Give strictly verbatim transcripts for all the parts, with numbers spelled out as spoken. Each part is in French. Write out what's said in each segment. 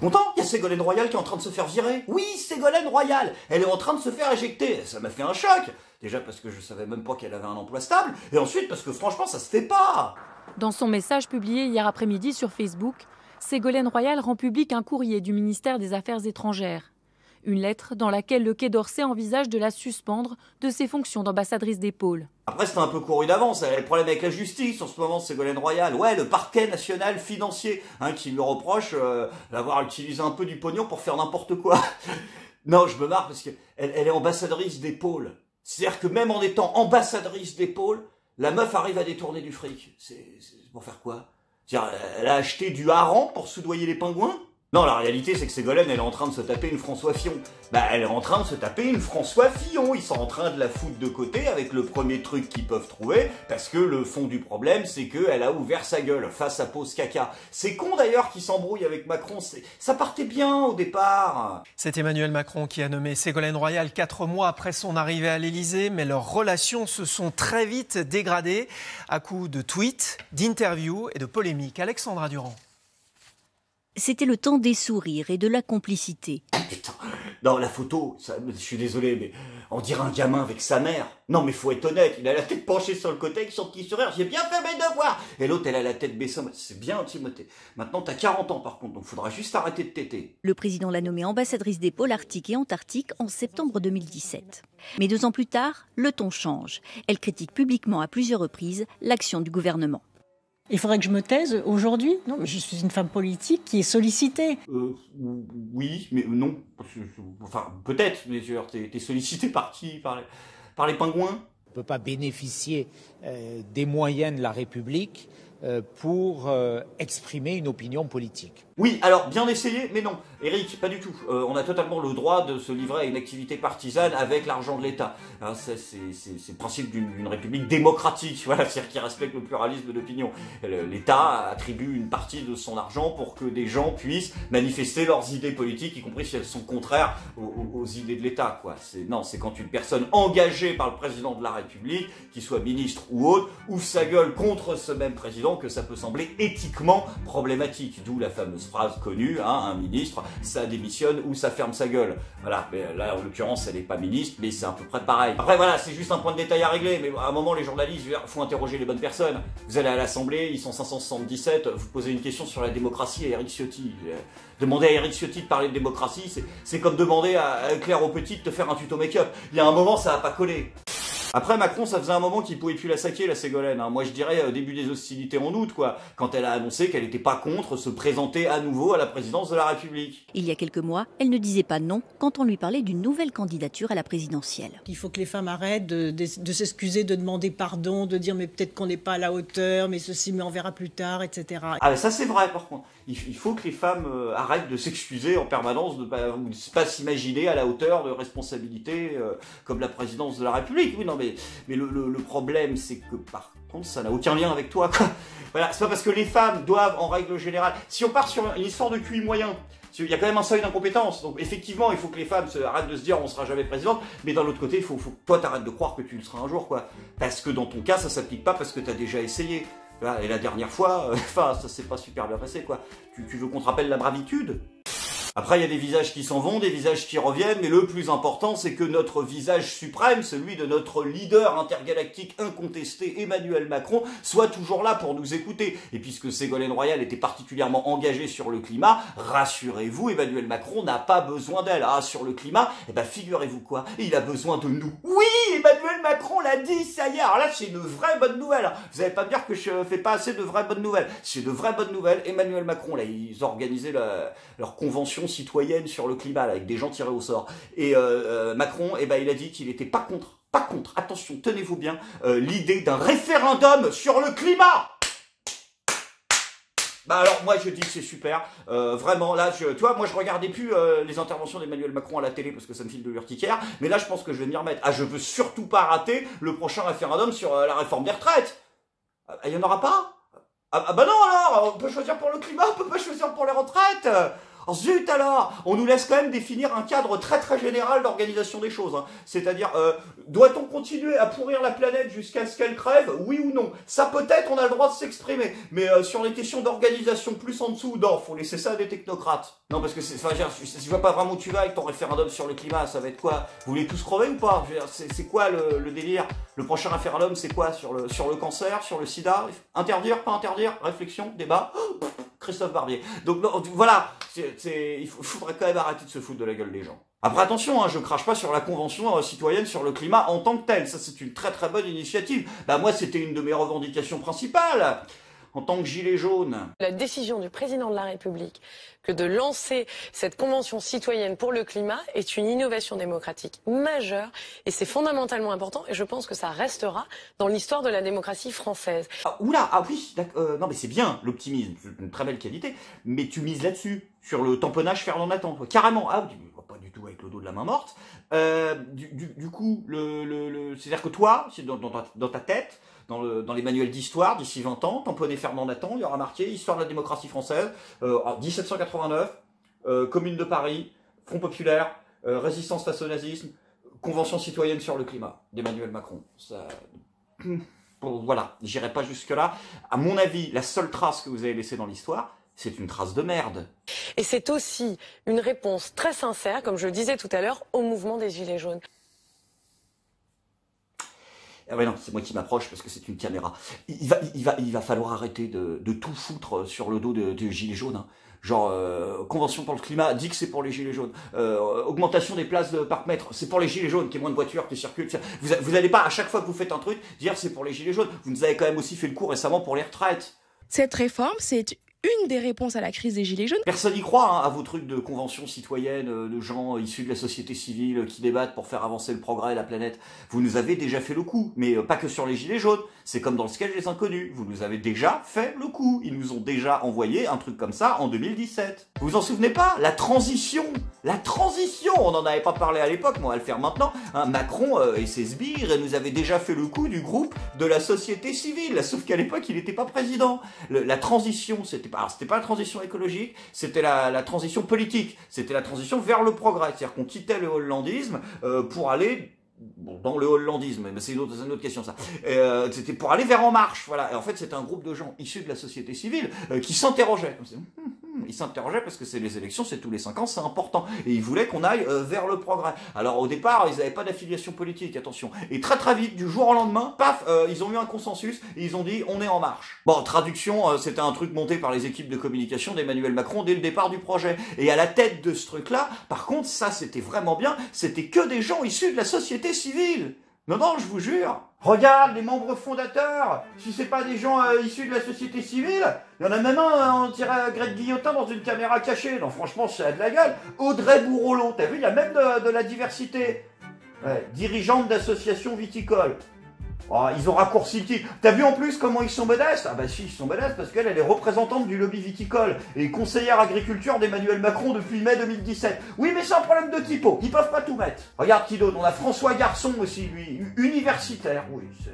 content, il y a Ségolène Royal qui est en train de se faire virer. Oui, Ségolène Royal, elle est en train de se faire éjecter. Ça m'a fait un choc. Déjà parce que je savais même pas qu'elle avait un emploi stable, et ensuite parce que franchement, ça se fait pas. Dans son message publié hier après-midi sur Facebook, Ségolène Royal rend public un courrier du ministère des Affaires étrangères. Une lettre dans laquelle le Quai d'Orsay envisage de la suspendre de ses fonctions d'ambassadrice des pôles. Après, c'était un peu couru d'avance. Elle a le problème avec la justice en ce moment, Ségolène Royal. Ouais, le parquet national financier, hein, qui lui reproche euh, d'avoir utilisé un peu du pognon pour faire n'importe quoi. Non, je me marre parce qu'elle elle est ambassadrice des pôles. C'est-à-dire que même en étant ambassadrice des pôles, la meuf arrive à détourner du fric. C'est pour faire quoi? C'est-à-dire, elle a acheté du hareng pour soudoyer les pingouins? Non, la réalité, c'est que Ségolène, elle est en train de se taper une François Fillon. Bah, elle est en train de se taper une François Fillon. Ils sont en train de la foutre de côté avec le premier truc qu'ils peuvent trouver, parce que le fond du problème, c'est qu'elle a ouvert sa gueule face à Pose Caca. C'est con d'ailleurs qu'ils s'embrouillent avec Macron. Ça partait bien au départ. C'est Emmanuel Macron qui a nommé Ségolène Royal quatre mois après son arrivée à l'Elysée, mais leurs relations se sont très vite dégradées à coups de tweets, d'interviews et de polémiques. Alexandra Durand. C'était le temps des sourires et de la complicité. Putain, non, la photo, ça, je suis désolé, mais on dirait un gamin avec sa mère. Non, mais faut être honnête, il a la tête penchée sur le côté avec son petit sourire, j'ai bien fait mes devoirs. Et l'autre, elle a la tête baissée, c'est bien, Timothée. Maintenant, t'as quarante ans par contre, donc faudra juste arrêter de téter. Le président l'a nommée ambassadrice des pôles arctiques et antarctiques en septembre deux mille dix-sept. Mais deux ans plus tard, le ton change. Elle critique publiquement à plusieurs reprises l'action du gouvernement. Il faudrait que je me taise aujourd'hui? Non, mais je suis une femme politique qui est sollicitée. Euh, oui, mais non. Enfin, peut-être, mais t'es sollicitée par qui? Par les, par les pingouins? On ne peut pas bénéficier euh, des moyens de la République euh, pour euh, exprimer une opinion politique. Oui, alors, bien essayé, mais non. Eric, pas du tout. Euh, on a totalement le droit de se livrer à une activité partisane avec l'argent de l'État. Hein, c'est le principe d'une république démocratique, voilà, c'est-à-dire qui respecte le pluralisme d'opinion. L'État attribue une partie de son argent pour que des gens puissent manifester leurs idées politiques, y compris si elles sont contraires aux, aux idées de l'État. Non, c'est quand une personne engagée par le président de la République, qu'il soit ministre ou autre, ouvre sa gueule contre ce même président que ça peut sembler éthiquement problématique, d'où la fameuse phrase connue, hein, un ministre, ça démissionne ou ça ferme sa gueule. Voilà, mais là en l'occurrence elle n'est pas ministre, mais c'est à peu près pareil. Après voilà, c'est juste un point de détail à régler, mais à un moment les journalistes, il faut interroger les bonnes personnes. Vous allez à l'Assemblée, ils sont cinq cent soixante-dix-sept, vous posez une question sur la démocratie à Eric Ciotti. Demander à Eric Ciotti de parler de démocratie, c'est comme demander à Claire Petit de te faire un tuto make-up. Il y a un moment ça va pas coller. Après, Macron, ça faisait un moment qu'il pouvait plus la saquer, la Ségolène. Moi, je dirais au début des hostilités en août, quoi, quand elle a annoncé qu'elle n'était pas contre se présenter à nouveau à la présidence de la République. Il y a quelques mois, elle ne disait pas non quand on lui parlait d'une nouvelle candidature à la présidentielle. Il faut que les femmes arrêtent de, de, de s'excuser, de demander pardon, de dire mais peut-être qu'on n'est pas à la hauteur, mais ceci, mais on verra plus tard, et cetera. Ah, mais ça c'est vrai, par contre. Il, il faut que les femmes euh, arrêtent de s'excuser en permanence, de ne pas, pas s'imaginer à la hauteur de responsabilités euh, comme la présidence de la République. Oui, non, mais, mais le, le, le problème, c'est que par contre, ça n'a aucun lien avec toi, quoi. Voilà, c'est pas parce que les femmes doivent, en règle générale... Si on part sur une histoire de Q I moyen, il y a quand même un seuil d'incompétence. Donc, effectivement, il faut que les femmes se, arrêtent de se dire « on ne sera jamais présidente », mais d'un autre côté, il faut que toi, t'arrêtes de croire que tu le seras un jour, quoi. Parce que dans ton cas, ça s'applique pas parce que t'as déjà essayé. Et la dernière fois, enfin, euh, ça s'est pas super bien passé, quoi. Tu, tu veux qu'on te rappelle la bravitude ? Après, il y a des visages qui s'en vont, des visages qui reviennent, mais le plus important, c'est que notre visage suprême, celui de notre leader intergalactique incontesté, Emmanuel Macron, soit toujours là pour nous écouter. Et puisque Ségolène Royal était particulièrement engagée sur le climat, rassurez-vous, Emmanuel Macron n'a pas besoin d'elle. Ah, sur le climat, eh ben, figurez-vous quoi, il a besoin de nous. Oui, Emmanuel Macron l'a dit, ça y est, alors là, c'est une vraie bonne nouvelle. Vous n'allez pas me dire que je fais pas assez de vraies bonnes nouvelles. C'est de vraies bonnes nouvelles. Emmanuel Macron, là, ils ont organisé la, leur convention citoyenne sur le climat, là, avec des gens tirés au sort. Et euh, euh, Macron, eh ben, il a dit qu'il n'était pas contre, pas contre, attention, tenez-vous bien, euh, l'idée d'un référendum sur le climat. Bah alors moi je dis que c'est super, euh, vraiment là, je, tu vois, moi je regardais plus euh, les interventions d'Emmanuel Macron à la télé parce que ça me file de l'urticaire, mais là je pense que je vais m'y remettre. Ah, je veux surtout pas rater le prochain référendum sur euh, la réforme des retraites. Il n'y en aura pas? Ah bah non alors, on peut choisir pour le climat, on peut pas choisir pour les retraites. zut alors, on nous laisse quand même définir un cadre très très général d'organisation des choses. Hein. C'est-à-dire, euh, doit-on continuer à pourrir la planète jusqu'à ce qu'elle crève, oui ou non? Ça peut-être, on a le droit de s'exprimer. Mais euh, sur les questions d'organisation plus en dessous, non, faut laisser ça à des technocrates. Non, parce que c'est, enfin, je vois pas vraiment où tu vas avec ton référendum sur le climat, ça va être quoi? Vous voulez tous crever ou pas? C'est quoi le, le délire? Le prochain référendum, c'est quoi? Sur le, sur le cancer, sur le sida? Interdire, pas interdire? Réflexion, débat? Oh, Christophe Barbier. Donc non, voilà, c'est, c'est, il faudrait quand même arrêter de se foutre de la gueule des gens. Après attention, hein, je crache pas sur la convention euh, citoyenne sur le climat en tant que telle. Ça c'est une très très bonne initiative. Bah moi c'était une de mes revendications principales. En tant que gilet jaune. La décision du président de la République que de lancer cette convention citoyenne pour le climat est une innovation démocratique majeure et c'est fondamentalement important et je pense que ça restera dans l'histoire de la démocratie française. Ah, oula, ah oui, euh, non mais c'est bien l'optimisme, c'est une très belle qualité, mais tu mises là-dessus, sur le tamponnage Fernand Nathan, carrément, ah, pas du tout avec le dos de la main morte. Euh, du, du, du coup, le, le, le, c'est-à-dire que toi, c'est dans, dans, dans ta tête, Dans, le, dans les manuels d'histoire, d'ici vingt ans, tamponné Fernand Nathan, il y aura marqué Histoire de la démocratie française, euh, en dix-sept cent quatre-vingt-neuf, euh, Commune de Paris, Front populaire, euh, résistance face au nazisme, Convention citoyenne sur le climat, d'Emmanuel Macron. Ça... Bon, voilà, j'irai pas jusque-là. À mon avis, la seule trace que vous avez laissée dans l'histoire, c'est une trace de merde. Et c'est aussi une réponse très sincère, comme je le disais tout à l'heure, au mouvement des Gilets jaunes. Ah ouais non, c'est moi qui m'approche parce que c'est une caméra. Il va, il va, il va falloir arrêter de, de tout foutre sur le dos de, de Gilets jaunes. Hein. Genre, euh, Convention pour le climat, dit que c'est pour les Gilets jaunes. Euh, augmentation des places de par mètre, c'est pour les Gilets jaunes, qu'il y ait moins de voitures qui circulent. Vous, vous allez pas, à chaque fois que vous faites un truc, dire c'est pour les Gilets jaunes. Vous nous avez quand même aussi fait le coup récemment pour les retraites. Cette réforme, c'est... une des réponses à la crise des Gilets jaunes. Personne n'y croit hein, à vos trucs de conventions citoyennes, de gens issus de la société civile qui débattent pour faire avancer le progrès de la planète. Vous nous avez déjà fait le coup, mais pas que sur les Gilets jaunes. C'est comme dans le sketch des Inconnus. Vous nous avez déjà fait le coup. Ils nous ont déjà envoyé un truc comme ça en deux mille dix-sept. Vous vous en souvenez pas? La transition, la transition. On n'en avait pas parlé à l'époque, mais on va le faire maintenant. Hein, Macron euh, et ses sbires nous avaient déjà fait le coup du groupe de la société civile, sauf qu'à l'époque il n'était pas président. Le, la transition, c'était Alors, c'était pas la transition écologique, c'était la, la transition politique, c'était la transition vers le progrès. C'est-à-dire qu'on quittait le hollandisme euh, pour aller... Bon, dans le hollandisme, mais c'est une, une autre question ça. Euh, c'était pour aller vers En Marche, voilà. Et en fait, c'était un groupe de gens issus de la société civile euh, qui s'interrogeaient. Ils s'interrogeaient parce que c'est les élections, c'est tous les cinq ans, c'est important. Et ils voulaient qu'on aille euh, vers le progrès. Alors au départ, ils n'avaient pas d'affiliation politique, attention. Et très très vite, du jour au lendemain, paf, euh, ils ont eu un consensus et ils ont dit on est En Marche. Bon, traduction, euh, c'était un truc monté par les équipes de communication d'Emmanuel Macron dès le départ du projet. Et à la tête de ce truc-là, par contre, ça c'était vraiment bien, c'était que des gens issus de la société civile. Non, non, je vous jure. Regarde, les membres fondateurs, si c'est pas des gens euh, issus de la société civile, il y en a même un, euh, on dirait Greg Guillotin dans une caméra cachée. Non, franchement, ça a de la gueule. Audrey Bourrolon, t'as vu, il y a même de, de la diversité. Ouais, dirigeante d'associations viticoles. Oh, ils ont raccourci le titre. T'as vu en plus comment ils sont modestes? Ah bah si, ils sont modestes parce qu'elle, elle est représentante du lobby viticole et conseillère agriculture d'Emmanuel Macron depuis mai deux mille dix-sept. Oui, mais c'est un problème de typo. Ils peuvent pas tout mettre. Regarde qui d'autre. On a François Garçon aussi, lui. Universitaire. Oui, c'est...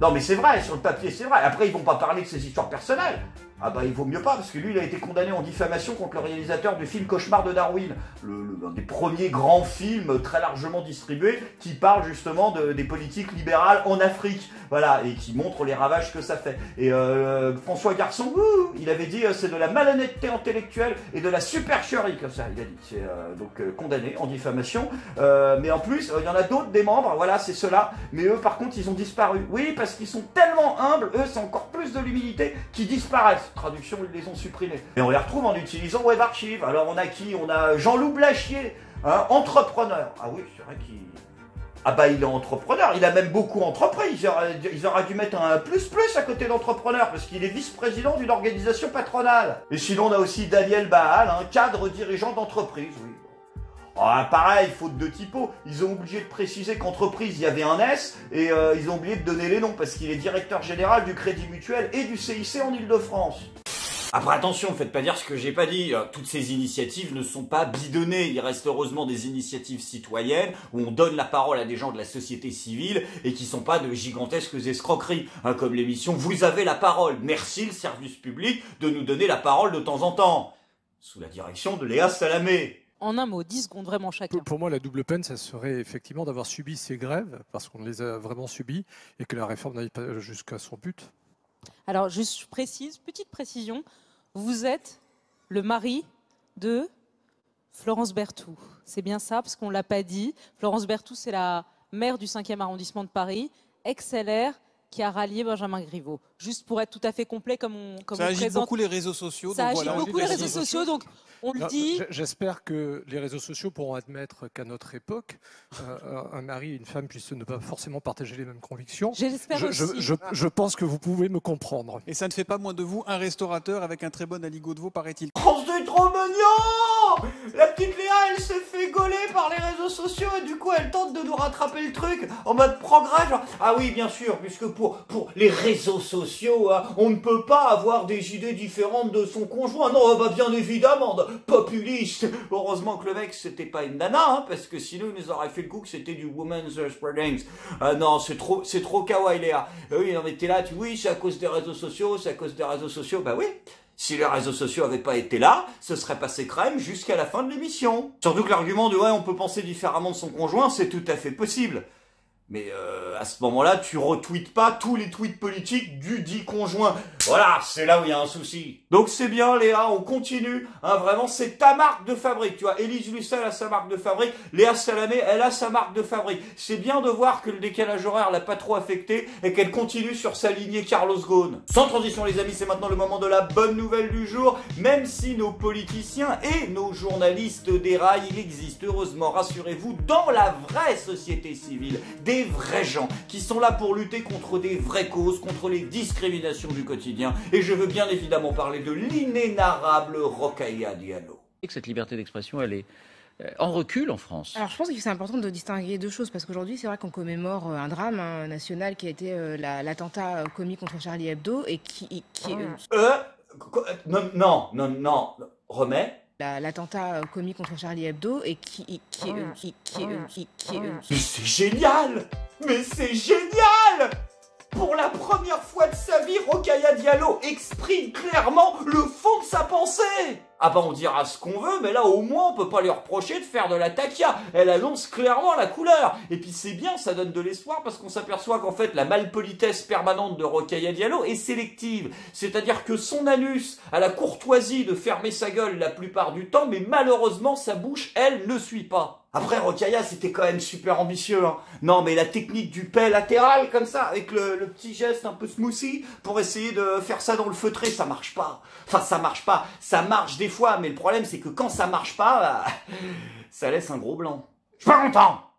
Non mais c'est vrai, sur le papier c'est vrai. Après, ils vont pas parler de ses histoires personnelles. Ah bah il vaut mieux pas, parce que lui il a été condamné en diffamation contre le réalisateur du film Cauchemar de Darwin, l'un des premiers grands films très largement distribués qui parle justement de, des politiques libérales en Afrique, voilà, et qui montre les ravages que ça fait. Et euh, François Garçon, ouh, il avait dit euh, c'est de la malhonnêteté intellectuelle et de la supercherie, comme ça, il a dit, c'est euh, donc euh, condamné en diffamation, euh, mais en plus euh, il y en a d'autres des membres, voilà c'est ceux-là, mais eux par contre ils ont disparu, oui parce qu'ils sont tellement humbles, eux c'est encore plus de l'humilité qu'ils disparaissent. Traduction, ils les ont supprimés. Et on les retrouve en utilisant Web Archive. Alors on a qui? On a Jean-Loup Blachier, hein, entrepreneur. Ah oui, c'est vrai qu'il... Ah bah il est entrepreneur, il a même beaucoup entrepris. Ils auraient dû mettre un plus-plus à côté d'entrepreneur, parce qu'il est vice-président d'une organisation patronale. Et sinon on a aussi Daniel Baal, un hein, cadre dirigeant d'entreprise, oui. Ah, pareil, faute de typo, ils ont obligé de préciser qu'entreprise, il y avait un S, et euh, ils ont oublié de donner les noms, parce qu'il est directeur général du Crédit Mutuel et du C I C en Ile-de-France. Après attention, faites pas dire ce que j'ai pas dit, toutes ces initiatives ne sont pas bidonnées, il reste heureusement des initiatives citoyennes où on donne la parole à des gens de la société civile et qui sont pas de gigantesques escroqueries, hein, comme l'émission « Vous avez la parole, merci le service public de nous donner la parole de temps en temps ». sous la direction de Léa Salamé. En un mot, dix secondes vraiment chacun. Pour moi, la double peine, ça serait effectivement d'avoir subi ces grèves, parce qu'on les a vraiment subies, et que la réforme n'aille pas jusqu'à son but. Alors, juste précise, petite précision, vous êtes le mari de Florence Berthoud. C'est bien ça, parce qu'on ne l'a pas dit. Florence Berthoud, c'est la maire du cinquième arrondissement de Paris, ex-L R, qui a rallié Benjamin Griveaux. Juste pour être tout à fait complet, comme on comme ça on agite présente. beaucoup les réseaux sociaux. Ça donc agite voilà, beaucoup les réseaux, réseaux sociaux, donc on non, le dit. J'espère que les réseaux sociaux pourront admettre qu'à notre époque, euh, un mari et une femme puissent ne pas forcément partager les mêmes convictions. J'espère je, aussi. Je, je, je pense que vous pouvez me comprendre. Et ça ne fait pas moins de vous un restaurateur avec un très bon aligot de veau, paraît-il. France deux est trop mignon. La petite Léa, elle s'est fait gauler par les réseaux sociaux et du coup, elle tente de nous rattraper le truc en mode progrès. Genre, ah oui, bien sûr, puisque pour Pour les réseaux sociaux, hein, on ne peut pas avoir des idées différentes de son conjoint. Non, bah bien évidemment, populiste. Heureusement que le mec, c'était pas une nana, hein, parce que sinon, il nous aurait fait le coup que c'était du woman's spreadings. Ah non, c'est trop, c'est trop kawaii, Léa. Euh, oui, non, mais t'es là, tu, oui, c'est à cause des réseaux sociaux, c'est à cause des réseaux sociaux. Bah oui. Si les réseaux sociaux avaient pas été là, ce serait passé crème jusqu'à la fin de l'émission. Surtout que l'argument de ouais, on peut penser différemment de son conjoint, c'est tout à fait possible. Mais euh, à ce moment-là, tu retweets pas tous les tweets politiques du dit conjoint. Voilà, c'est là où il y a un souci. Donc c'est bien, Léa, on continue. Hein, vraiment, c'est ta marque de fabrique. Tu vois, Élise Lucet a sa marque de fabrique. Léa Salamé, elle a sa marque de fabrique. C'est bien de voir que le décalage horaire l'a pas trop affectée et qu'elle continue sur sa lignée Carlos Ghosn. Sans transition, les amis, c'est maintenant le moment de la bonne nouvelle du jour. Même si nos politiciens et nos journalistes déraillent, il existe, heureusement, rassurez-vous, dans la vraie société civile, des Des vrais gens qui sont là pour lutter contre des vraies causes, contre les discriminations du quotidien. Et je veux bien évidemment parler de l'inénarrable Rokhaya Diallo. Cette liberté d'expression, elle est en recul en France. Alors je pense que c'est important de distinguer deux choses, parce qu'aujourd'hui c'est vrai qu'on commémore un drame hein, national qui a été euh, l'attentat la, commis contre Charlie Hebdo et qui... qui euh... Euh, non, non, non, non, remets. L'attentat commis contre Charlie Hebdo et qui... qui... qui... qui... qui... Mais c'est génial! Mais c'est génial! Pour la première fois de sa vie, Rokhaya Diallo exprime clairement le fond de sa pensée. Ah bah on dira ce qu'on veut, mais là au moins on peut pas lui reprocher de faire de la taquia. Elle annonce clairement la couleur. Et puis c'est bien, ça donne de l'espoir parce qu'on s'aperçoit qu'en fait la malpolitesse permanente de Rokhaya Diallo est sélective. C'est-à-dire que son anus a la courtoisie de fermer sa gueule la plupart du temps, mais malheureusement sa bouche, elle, ne suit pas. Après, Rokhaya, c'était quand même super ambitieux. Hein. Non, mais la technique du paix latéral, comme ça, avec le, le petit geste un peu smoothie, pour essayer de faire ça dans le feutré, ça marche pas. Enfin, ça marche pas. Ça marche des fois, mais le problème, c'est que quand ça marche pas, bah, ça laisse un gros blanc. Je suis pas content!